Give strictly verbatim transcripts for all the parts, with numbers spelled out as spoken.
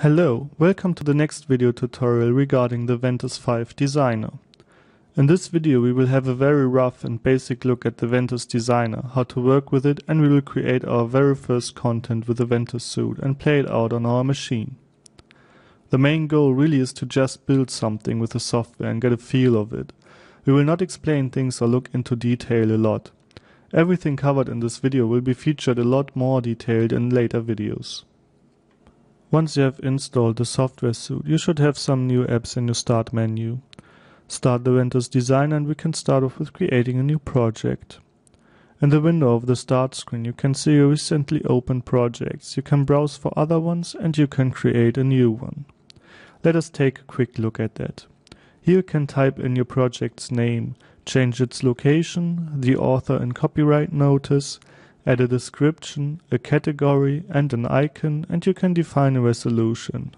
Hello, welcome to the next video tutorial regarding the Ventuz five Designer. In this video we will have a very rough and basic look at the Ventuz Designer, how to work with it, and we will create our very first content with the Ventuz suite and play it out on our machine. The main goal really is to just build something with the software and get a feel of it. We will not explain things or look into detail a lot. Everything covered in this video will be featured a lot more detailed in later videos. Once you have installed the software suite, you should have some new apps in your start menu. Start the Ventuz Designer and we can start off with creating a new project. In the window of the start screen you can see your recently opened projects. You can browse for other ones and you can create a new one. Let us take a quick look at that. Here you can type in your project's name, change its location, the author and copyright notice, add a description, a category and an icon, and you can define a resolution.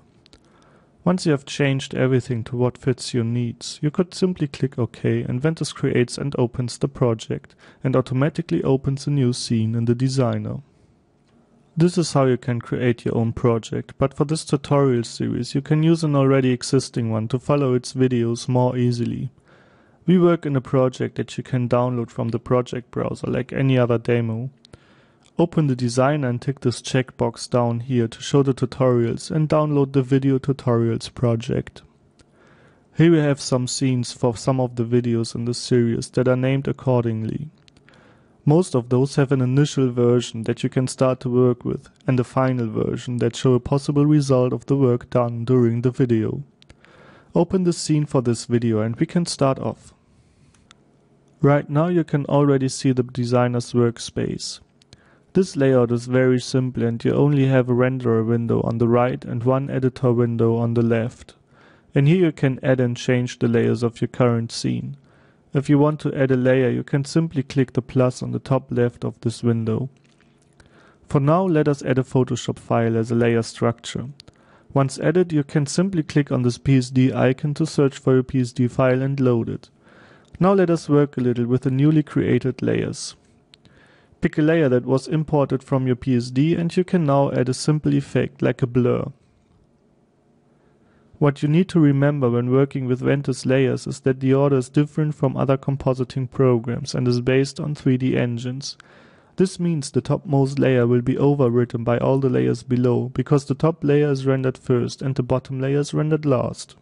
Once you have changed everything to what fits your needs, you could simply click OK and Ventuz creates and opens the project and automatically opens a new scene in the Designer. This is how you can create your own project, but for this tutorial series you can use an already existing one to follow its videos more easily. We work in a project that you can download from the project browser like any other demo. Open the Designer and tick this checkbox down here to show the tutorials and download the Video Tutorials project. Here we have some scenes for some of the videos in this series that are named accordingly. Most of those have an initial version that you can start to work with and a final version that show a possible result of the work done during the video. Open the scene for this video and we can start off. Right now you can already see the designer's workspace. This layout is very simple and you only have a renderer window on the right and one editor window on the left. And here you can add and change the layers of your current scene. If you want to add a layer, you can simply click the plus on the top left of this window. For now, let us add a Photoshop file as a layer structure. Once added, you can simply click on this P S D icon to search for your P S D file and load it. Now let us work a little with the newly created layers. Pick a layer that was imported from your P S D and you can now add a simple effect like a blur. What you need to remember when working with Ventuz layers is that the order is different from other compositing programs and is based on three D engines. This means the topmost layer will be overwritten by all the layers below because the top layer is rendered first and the bottom layer is rendered last.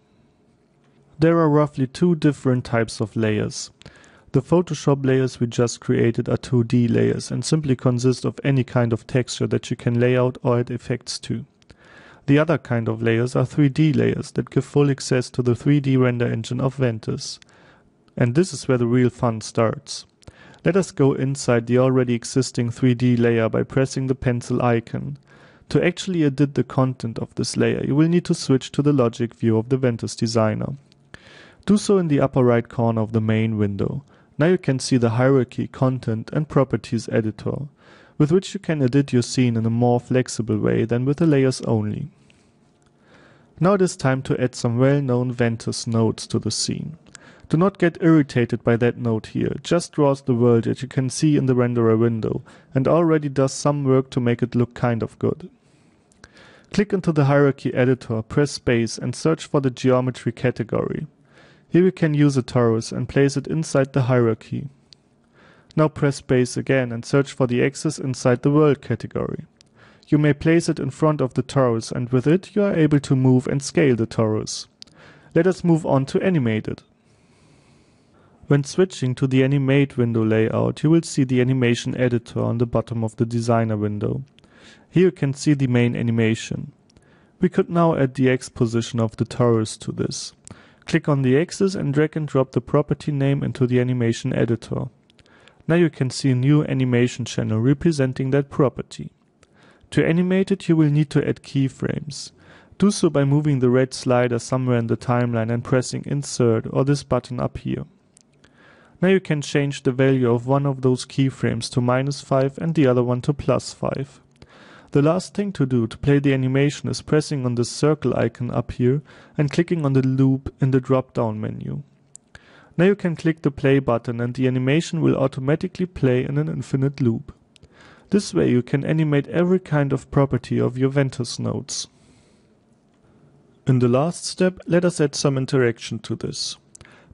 There are roughly two different types of layers. The Photoshop layers we just created are two D layers and simply consist of any kind of texture that you can lay out or add effects to. The other kind of layers are three D layers that give full access to the three D render engine of Ventuz. And this is where the real fun starts. Let us go inside the already existing three D layer by pressing the pencil icon. To actually edit the content of this layer, you will need to switch to the logic view of the Ventuz Designer. Do so in the upper right corner of the main window. Now you can see the hierarchy, content and properties editor, with which you can edit your scene in a more flexible way than with the layers only. Now it is time to add some well-known Ventuz nodes to the scene. Do not get irritated by that node here, just draws the world that you can see in the renderer window and already does some work to make it look kind of good. Click into the hierarchy editor, press space and search for the geometry category. Here we can use a torus and place it inside the hierarchy. Now press space again and search for the axis inside the world category. You may place it in front of the torus and with it you are able to move and scale the torus. Let us move on to animate it. When switching to the animate window layout, you will see the animation editor on the bottom of the designer window. Here you can see the main animation. We could now add the X position of the torus to this. Click on the axis and drag and drop the property name into the animation editor. Now you can see a new animation channel representing that property. To animate it, you will need to add keyframes. Do so by moving the red slider somewhere in the timeline and pressing insert or this button up here. Now you can change the value of one of those keyframes to minus five and the other one to plus five. The last thing to do to play the animation is pressing on the circle icon up here and clicking on the loop in the drop-down menu. Now you can click the play button and the animation will automatically play in an infinite loop. This way you can animate every kind of property of your Ventuz nodes. In the last step, let us add some interaction to this.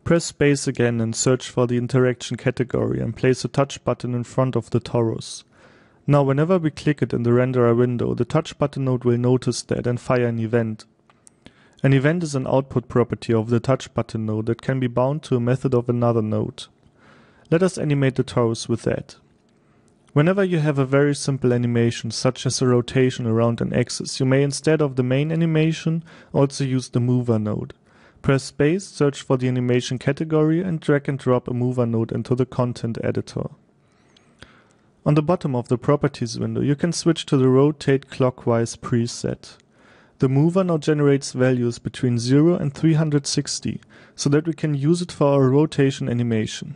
Press space again and search for the interaction category and place a touch button in front of the torus. Now whenever we click it in the renderer window, the touch button node will notice that and fire an event. An event is an output property of the touch button node that can be bound to a method of another node. Let us animate the torus with that. Whenever you have a very simple animation, such as a rotation around an axis, you may instead of the main animation also use the mover node. Press space, search for the animation category and drag and drop a mover node into the content editor. On the bottom of the properties window, you can switch to the rotate clockwise preset. The mover now generates values between zero and three hundred sixty, so that we can use it for our rotation animation.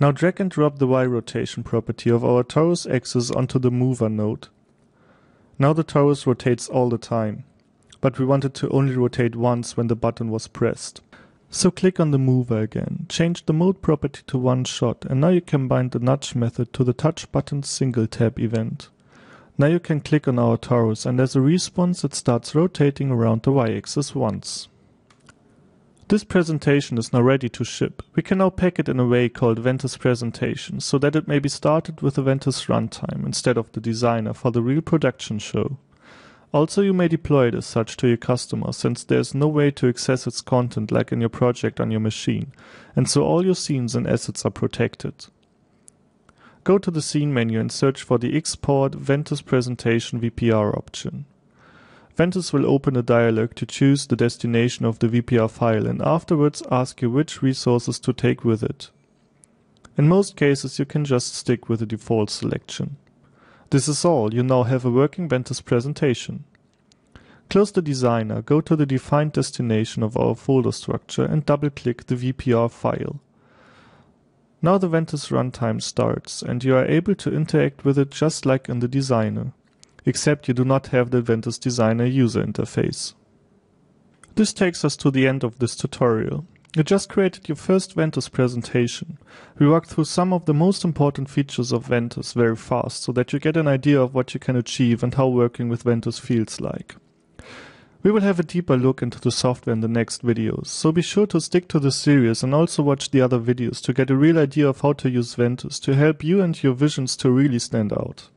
Now drag and drop the Y rotation property of our torus axis onto the mover node. Now the torus rotates all the time, but we wanted to only rotate once when the button was pressed. So click on the mover again, change the mode property to one shot, and now you can bind the nudge method to the touch button single tap event. Now you can click on our torus and as a response it starts rotating around the Y axis once. This presentation is now ready to ship. We can now pack it in a way called Ventuz Presentation, so that it may be started with the Ventuz runtime instead of the designer for the real production show. Also, you may deploy it as such to your customer, since there is no way to access its content like in your project on your machine, and so all your scenes and assets are protected. Go to the scene menu and search for the Export Ventuz Presentation V P R option. Ventuz will open a dialog to choose the destination of the V P R file and afterwards ask you which resources to take with it. In most cases you can just stick with the default selection. This is all, you now have a working Ventuz presentation. Close the designer, go to the defined destination of our folder structure and double-click the V P R file. Now the Ventuz runtime starts and you are able to interact with it just like in the designer, except you do not have the Ventuz Designer user interface. This takes us to the end of this tutorial. You just created your first Ventuz presentation. We walked through some of the most important features of Ventuz very fast so that you get an idea of what you can achieve and how working with Ventuz feels like. We will have a deeper look into the software in the next videos, so be sure to stick to this series and also watch the other videos to get a real idea of how to use Ventuz to help you and your visions to really stand out.